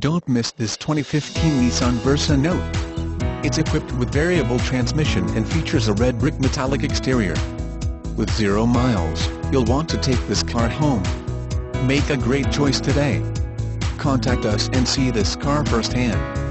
Don't miss this 2015 Nissan Versa Note. It's equipped with variable transmission and features a red brick metallic exterior. With 0 miles, you'll want to take this car home. Make a great choice today. Contact us and see this car firsthand.